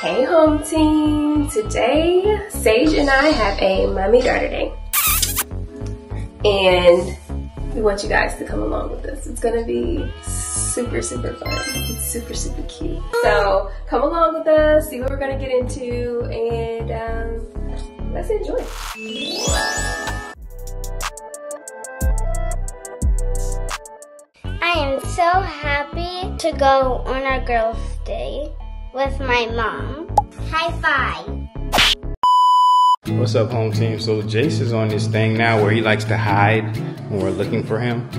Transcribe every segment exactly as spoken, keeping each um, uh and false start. Hey home team! Today Sage and I have a mommy daughter day and we want you guys to come along with us. It's gonna be super super fun. It's super super cute. So come along with us, see what we're gonna get into, and um, let's enjoy. I am so happy to go on our girls' day with my mom. High five. What's up, home team? So Jace is on this thing now where he likes to hide when we're looking for him.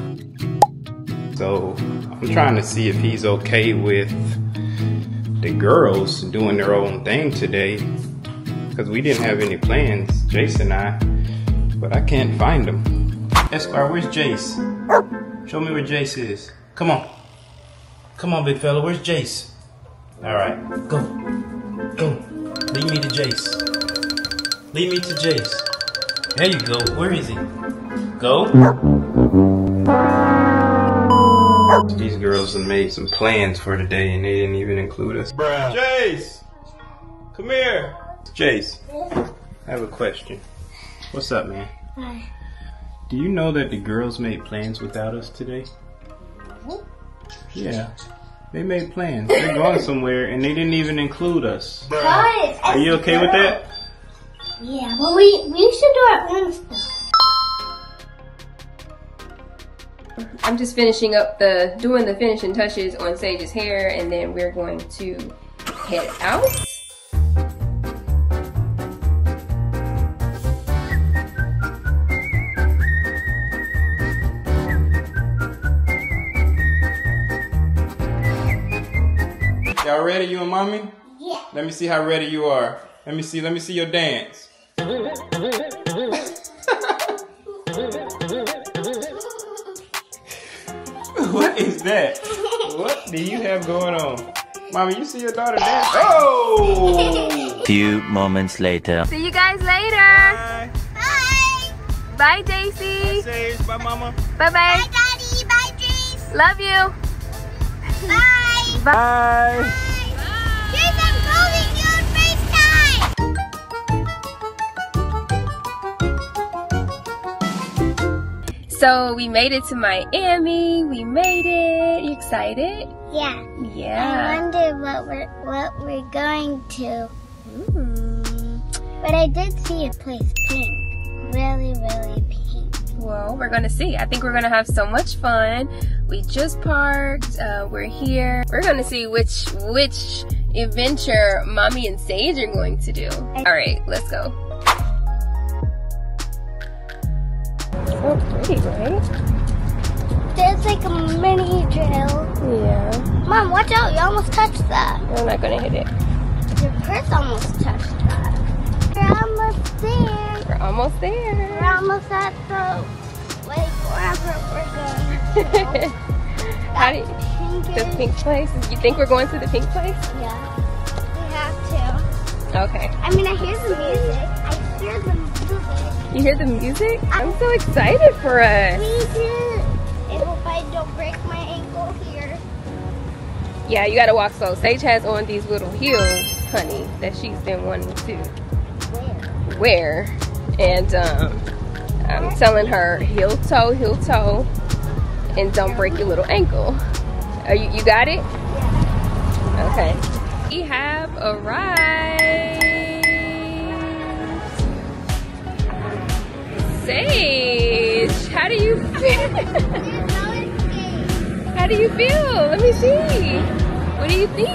So I'm trying to see if he's okay with the girls doing their own thing today, because we didn't have any plans, Jace and I, but I can't find him. Esquire, where's Jace? Show me where Jace is. Come on. Come on, big fella, where's Jace? Alright, go, go, lead me to Jace, lead me to Jace, there you go, where is he, go. These girls have made some plans for today and they didn't even include us. Bruh. Jace, come here. Jace, I have a question. What's up, man? Hi. Do you know that the girls made plans without us today? Yeah. They made plans. They're going somewhere and they didn't even include us. Guys, are you okay with that? Yeah, well we, we should do our own stuff. I'm just finishing up the, doing the finishing touches on Sage's hair, and then we're going to head out. Y'all ready, you and mommy? Yeah. Let me see how ready you are. Let me see, let me see your dance. What is that? What do you have going on? Mommy, you see your daughter dance? Oh! Few moments later. See you guys later. Bye. Bye, Daisy. Bye, Sage. Bye, Mama. Bye, bye. Bye, Daddy. Bye, Jace. Love you. Bye. Bye. Bye. Bye. Here's I'm calling you on FaceTime. So we made it to Miami. We made it. You excited? Yeah. Yeah. I wonder what we're what we're going to. Ooh. But I did see a place pink. Really, really pink. Well, we're gonna see. I think we're gonna have so much fun. We just parked, uh, we're here. We're gonna see which which adventure Mommy and Sage are going to do. All right, let's go. So pretty, right? There's like a mini trail. Yeah. Mom, watch out, you almost touched that. I'm not gonna hit it. Your purse almost touched that. We're almost there. We're almost there. We're almost at the... like wherever we're going. How do you, the pink place? You think we're going to the pink place? Yeah, we have to. Okay. I mean, I hear the music. I hear the music. You hear the music? I, I'm so excited for us. Me too. I hope I don't break my ankle here. Yeah, you gotta walk slow. Sage has on these little heels, honey, that she's been wanting to wear. Wear. And um. I'm telling her heel toe, heel toe, and don't break your little ankle. Are you, you got it? Yeah. Okay. We have arrived. Sage, how do you feel? How do you feel? Let me see. What do you think?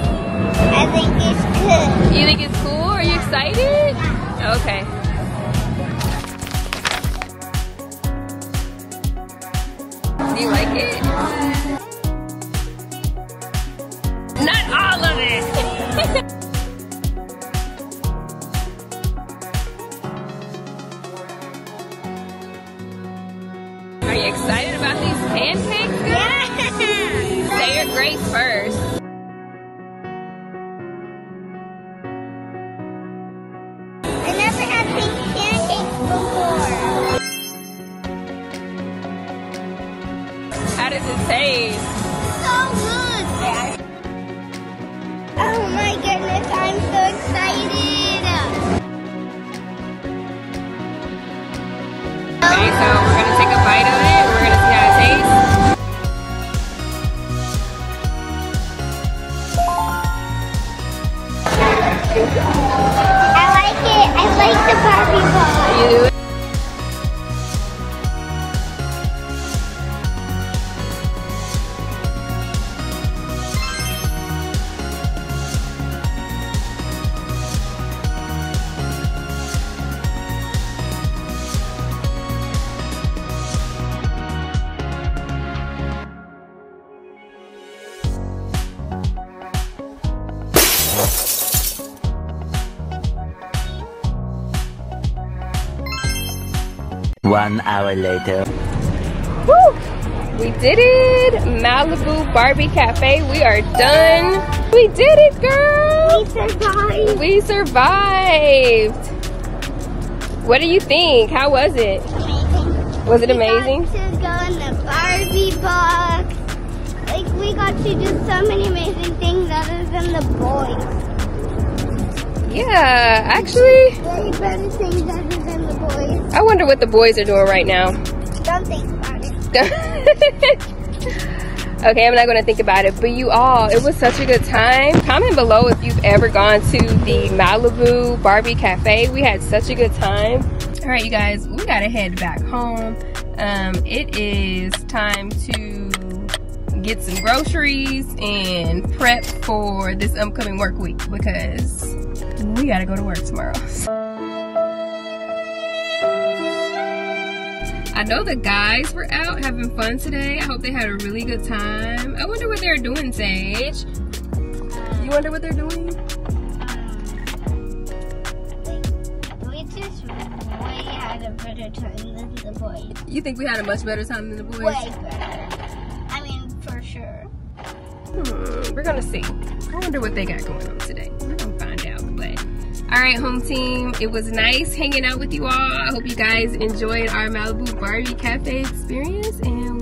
I think it's cool. You think it's cool? Are you excited? Okay. Do you like it? Not all of it! Are you excited about these pancakes? Yeah! Say your grace first. Oh my goodness, I'm so excited. I like it. I like the Barbie ball. You do it? One hour later. Woo! We did it! Malibu Barbie Cafe. We are done. We did it, girl! We survived. We survived. What do you think? How was it? Amazing. Was it amazing? We got to go in the Barbie box. Like, we got to do so many amazing things other than the boys. Yeah, actually. Way better things other than the boys. I wonder what the boys are doing right now. Don't think about it. Okay, I'm not going to think about it. But you all, it was such a good time. Comment below if you've ever gone to the Malibu Barbie Cafe. We had such a good time. All right, you guys, we got to head back home. Um, it is time to get some groceries and prep for this upcoming work week because we got to go to work tomorrow. I know the guys were out having fun today. I hope they had a really good time. I wonder what they're doing, Sage. Um, you wonder what they're doing? Um, we just way had a better time than the boys. You think we had a much better time than the boys? Way better. I mean, for sure. Hmm, we're gonna see. I wonder what they got going on today. We're gonna find out, but. All right, home team, it was nice hanging out with you all. I hope you guys enjoyed our Malibu Barbie Cafe experience, and